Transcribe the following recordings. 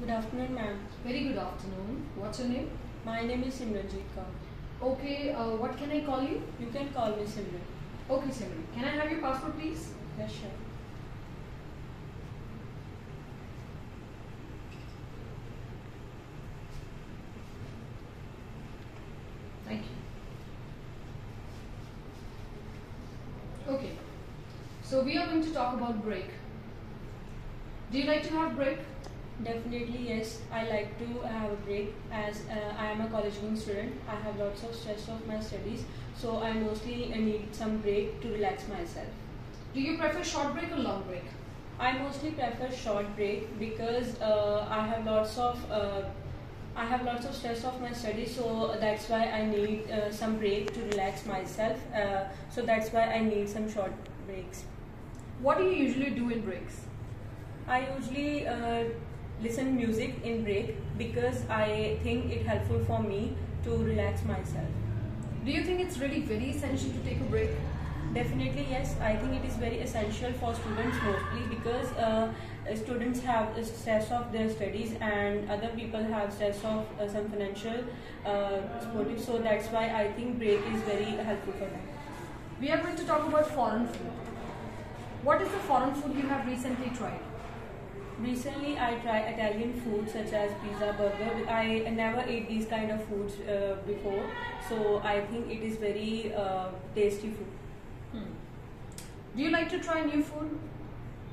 Good afternoon, ma'am. Very good afternoon. What's your name? My name is Simran Jitka. Okay, what can I call you? You can call me Simran. Okay, Simran. Can I have your passport, please? Yes, sure. Thank you. Okay. So we are going to talk about break. Do you like to have break? Definitely yes, I like to have a break as I am a college-going student. I have lots of stress of my studies, so I mostly need some break to relax myself. Do you prefer short break or long break? I mostly prefer short break because I have lots of stress of my studies, so that's why I need some break to relax myself. So that's why I need some short breaks. What do you usually do in breaks? I usually listen music in break because I think it helpful for me to relax myself. Do you think it's really very essential to take a break? Definitely yes, I think it is very essential for students mostly because students have stress of their studies and other people have stress of some financial motive, so that's why I think break is very helpful for them. We are going to talk about foreign food. What is the foreign food you have recently tried? Recently, I tried Italian food such as pizza, burger. I never ate these kind of foods before, so I think it is very tasty food. Do you like to try new food?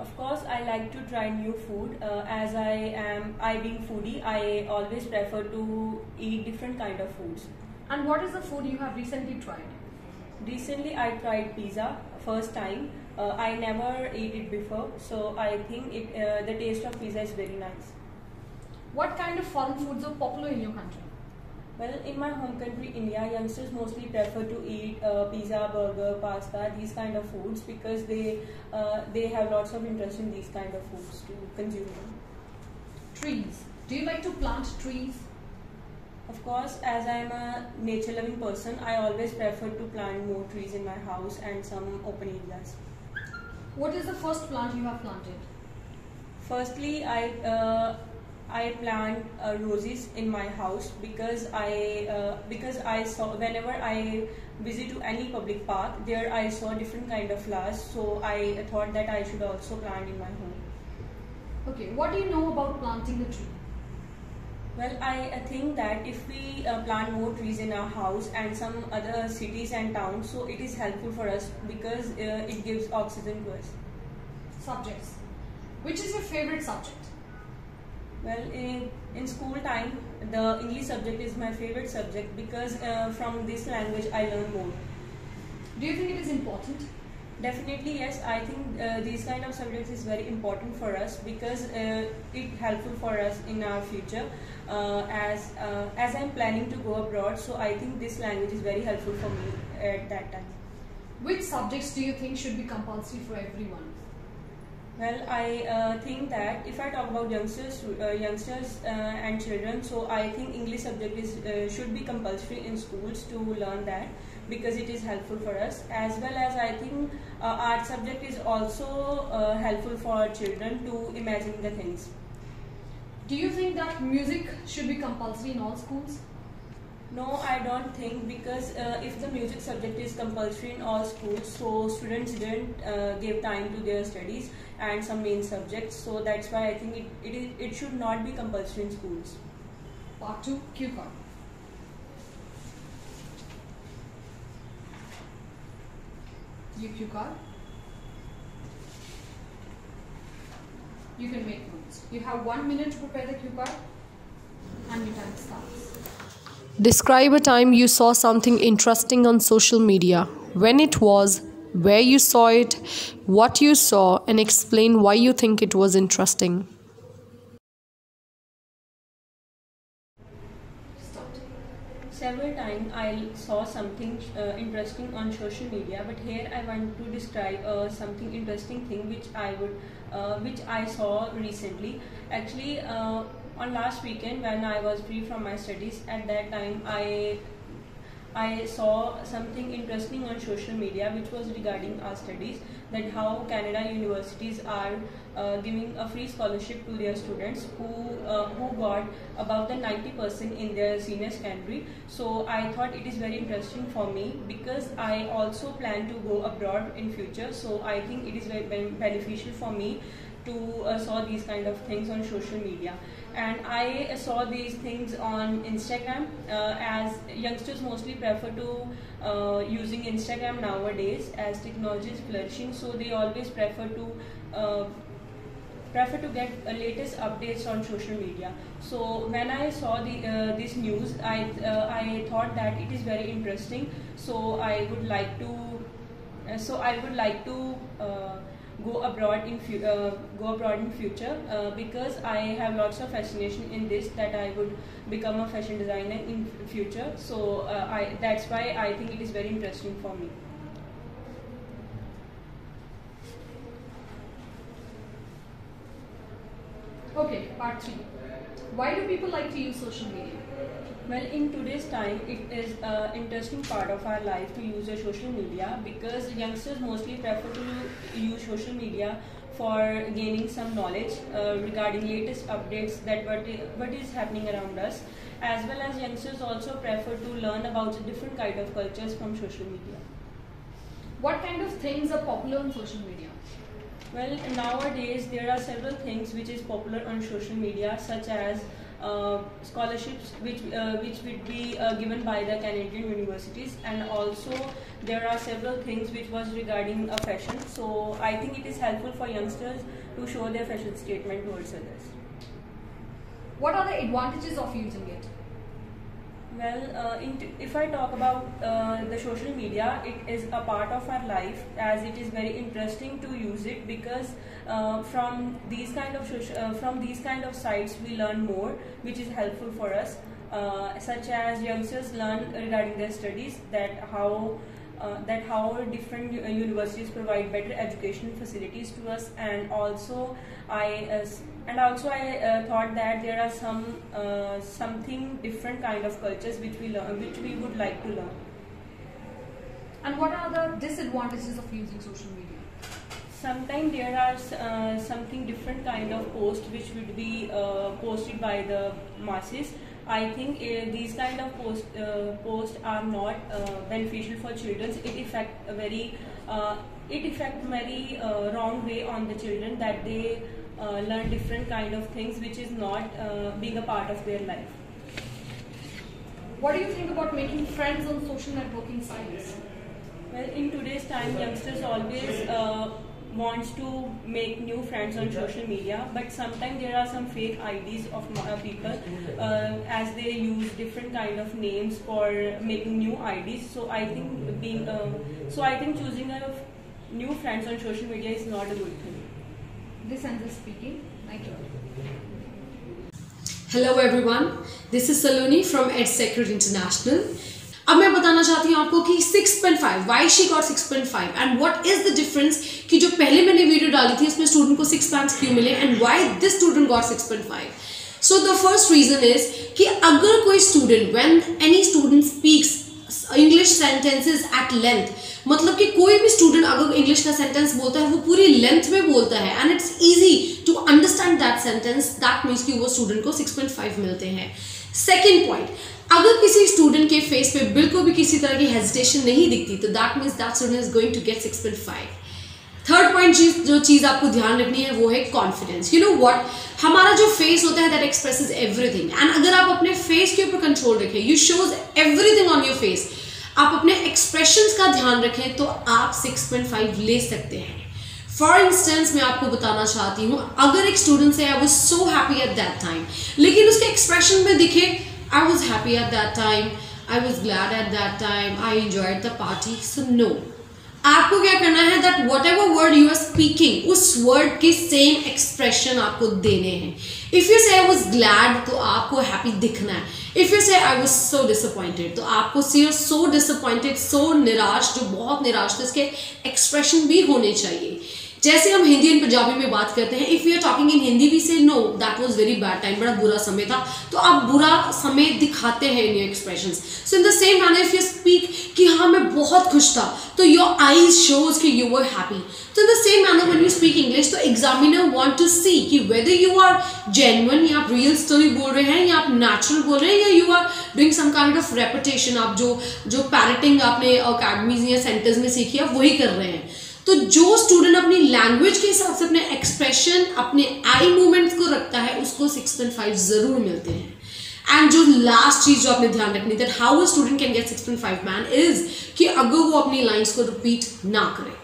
Of course, I like to try new food. As I being foodie, I always prefer to eat different kind of foods. And what is the food you have recently tried? Recently, I tried pizza first time. I never ate it before, so I think the taste of pizza is very nice. What kind of foreign foods are popular in your country? Well, in my home country, India, youngsters mostly prefer to eat pizza, burger, pasta, these kind of foods because they have lots of interest in these kind of foods to consume. Trees. Do you like to plant trees? Of course, as I am a nature-loving person, I always prefer to plant more trees in my house and some open areas. What is the first plant you have planted? Firstly, I plant roses in my house because I saw whenever I visit to any public park, there I saw different kind of flowers, so I thought that I should also plant in my home. Okay, what do you know about planting a tree? Well, I think that if we plant more trees in our house and some other cities and towns, so it is helpful for us because it gives oxygen to us. Subjects. Which is your favorite subject? Well, in school time, the English subject is my favorite subject because from this language I learn more. Do you think it is important? Definitely yes, I think these kind of subjects is very important for us because it helpful for us in our future. As I'm planning to go abroad, so I think this language is very helpful for me at that time. Which subjects do you think should be compulsory for everyone? Well, I think that if I talk about youngsters and children, so I think English subject is should be compulsory in schools to learn that because it is helpful for us. As well as I think art subject is also helpful for children to imagine the things. Do you think that music should be compulsory in all schools? No, I don't think because if the music subject is compulsory in all schools, so students didn't give time to their studies and some main subjects, so that's why I think it should not be compulsory in schools. Part 2, Q card. Your Q card. You can make notes. You have 1 minute to prepare the Q card and your time starts. Describe a time you saw something interesting on social media, when it was, where you saw it, what you saw, and explain why you think it was interesting. Several times I saw something interesting on social media, but here I want to describe something interesting thing which I saw recently. Actually, on last weekend when I was free from my studies, at that time I I saw something interesting on social media which was regarding our studies, that how Canada universities are giving a free scholarship to their students who got above the 90% in their senior secondary. So I thought it is very interesting for me because I also plan to go abroad in future, so I think it is very beneficial for me to saw these kind of things on social media. And I saw these things on Instagram, as youngsters mostly prefer to using Instagram nowadays as technology is flourishing, so they always prefer to get latest updates on social media. So when I saw the this news, I thought that it is very interesting, so I would like to go abroad in future because I have lots of fascination in this, that I would become a fashion designer in future. So that's why I think it is very interesting for me. Okay, part 3. Why do people like to use social media? Well, in today's time, it is an interesting part of our life to use social media, because youngsters mostly prefer to use social media for gaining some knowledge regarding latest updates, that what is happening around us, as well as youngsters also prefer to learn about different kind of cultures from social media. What kind of things are popular on social media? Well, nowadays there are several things which is popular on social media, such as scholarships which would be given by the Canadian universities, and also there are several things which was regarding a fashion. So I think it is helpful for youngsters to show their fashion statement towards others. What are the advantages of using it? Well, if I talk about the social media, it is a part of our life, as it is very interesting to use it, because from these kind of sites we learn more, which is helpful for us, such as youngsters learn regarding their studies, that how different universities provide better educational facilities to us. And also I thought that there are something different kind of cultures which we would like to learn. And what are the disadvantages of using social media? Sometimes there are something different kind of posts which would be posted by the masses. I think these kind of posts are not beneficial for children. It affects very wrong way on the children, that they learn different kind of things which is not being a part of their life. What do you think about making friends on social networking sites? Well, in today's time, youngsters always wants to make new friends on social media, but sometimes there are some fake IDs of people, as they use different kind of names for making new IDs. So I think choosing a new friends on social media is not a good thing. This ends up speaking. Thank you. Hello everyone. This is Saloni from Ed. Sacred International. अब मैं बताना चाहती हूँ आपको कि 6.5 why she got 6.5 and what is the difference, कि जो पहले मैंने वीडियो डाली थी उसमें स्टूडेंट को 6 मार्क्स क्यों मिले and why this student got 6.5. So the first reason is कि अगर कोई student, when any student speaks English sentences at length, मतलब कि कोई भी स्टूडेंट अगर इंग्लिश का सेंटेंस बोलता है वो पूरी लेंथ में बोलता है and it's easy to understand that sentence, that means कि वो स्टूडेंट को 6.5 मिलते हैं. सेकेंड पॉइंट, अगर किसी स्टूडेंट के फेस पे बिल्कुल भी किसी तरह की हेजिटेशन नहीं दिखती तो that means that student is going to get 6.5. Third point जो चीज़ आपको ध्यान रखनी है वो है कॉन्फिडेंस. यू नो व्हाट, हमारा जो फेस होता है दैट एक्सप्रेसेस एवरीथिंग, एंड अगर आप अपने फेस के ऊपर कंट्रोल रखें, you shows everything on your face, आप अपने एक्सप्रेशंस का ध्यान रखें तो आप 6.5 ले सकते हैं. फॉर इंस्टेंस मैं आपको बताना चाहती हूँ, अगर एक स्टूडेंट से I was so happy at that time, लेकिन उसके एक्सप्रेशन में दिखे I was happy at that time, I was glad at that time, I enjoyed the party, so no, आपको क्या करना है that whatever word you are speaking उस word के सेम एक्सप्रेशन आपको देने हैं. इफ यू से आई वॉज ग्लैड तो आपको हैप्पी दिखना है, इफ यू से आई वॉज सो डिसअपॉइंटेड तो आपको सिर्फ सो डिसअपॉइंटेड, सो निराश, जो बहुत निराश थे उसके एक्सप्रेशन भी होने चाहिए. जैसे हम हिंदी एंड पंजाबी में बात करते हैं, if you are talking in Hindi we say no that was very bad time, बड़ा बुरा समय था, तो आप बुरा समय दिखाते हैं in your expressions. So in the same manner if you speak कि हाँ मैं बहुत खुश था, तो योर आईज शोज कि यू वर हैप्पी। तो in the same manner when you speak English, तो एग्जामिनर वांट टू सी कि वेदर यू आर जेन्युइन या आप रियल स्टोरी बोल रहे हैं या आप नेचुरल बोल रहे हैं या you are doing some kind of repetition, आप जो पैरेटिंग आपने अकेडमीज या सेंटर्स में सीखी आप वही कर रहे हैं। तो जो स्टूडेंट अपनी लैंग्वेज के हिसाब से अपने एक्सप्रेशन, अपने आई मूवमेंट्स को रखता है, उसको 6.5 जरूर मिलते हैं। एंड जो लास्ट चीज जो आपने ध्यान रखनी, that how a student can get 6.5 main is कि अगर वो अपनी लाइंस को रिपीट ना करे,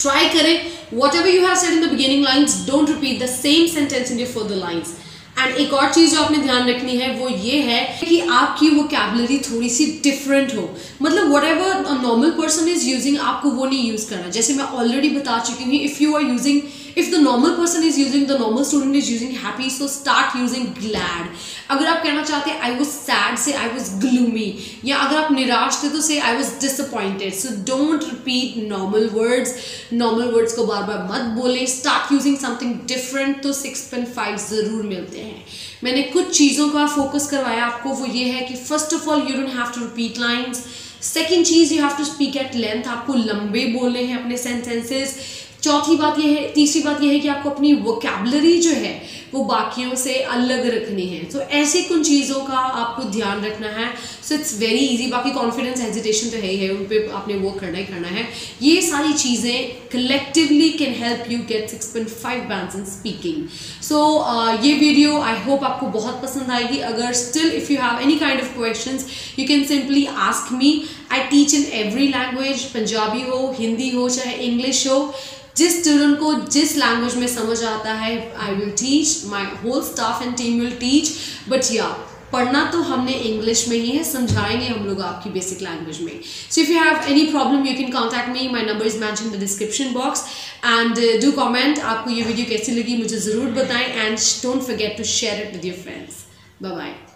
ट्राई करे whatever you have said in the beginning lines, don't repeat the same sentence in your further lines. And एक और चीज़ जो आपने ध्यान रखनी है वो ये है कि आपकी वोकैबुलरी थोड़ी सी डिफरेंट हो, मतलब whatever normal person is using आपको वो नहीं यूज़ करना। जैसे मैं ऑलरेडी बता चुकी हूँ, if the normal person is using, the normal student is using happy, so start using glad. अगर आप कहना चाहते हैं आई वॉज सैड से आई वॉज ग्लूमी, या अगर आप निराश थे तो से I was disappointed. So don't repeat normal words, को बार बार मत बोलें, स्टार्ट यूजिंग समथिंग डिफरेंट, तो 6.5 जरूर मिलते हैं। मैंने कुछ चीज़ों का फोकस करवाया आपको, वो ये है कि first of all you don't have to repeat lines, second चीज़ you have to speak at length, आपको लंबे बोलने हैं अपने सेंटेंसेस, तीसरी बात यह है कि आपको अपनी वोकैबुलरी जो है वो बाकियों से अलग रखनी है। तो ऐसे कुछ चीज़ों का आपको ध्यान रखना है। So it's very easy. बाकी कॉन्फिडेंस, हेजिटेशन तो है ही है, उन पर आपने वर्क करना ही करना है। ये सारी चीज़ें collectively can help you get 6.5 bands in speaking. So ये वीडियो आई होप आपको बहुत पसंद आएगी। अगर still if you have any kind of questions you can simply ask me. I teach in every language, Punjabi हो, हिंदी हो, चाहे इंग्लिश हो। जिस स्टूडेंट को जिस लैंग्वेज में समझ आता है I will teach, my whole staff and team will teach, but या पढ़ना तो हमने इंग्लिश में ही है, समझाएंगे हम लोग आपकी बेसिक लैंग्वेज में। So if you have any problem you can contact me, my number is mention in the description box. And do comment आपको ये वीडियो कैसी लगी मुझे ज़रूर बताएं, and don't forget to share it with your friends. Bye bye.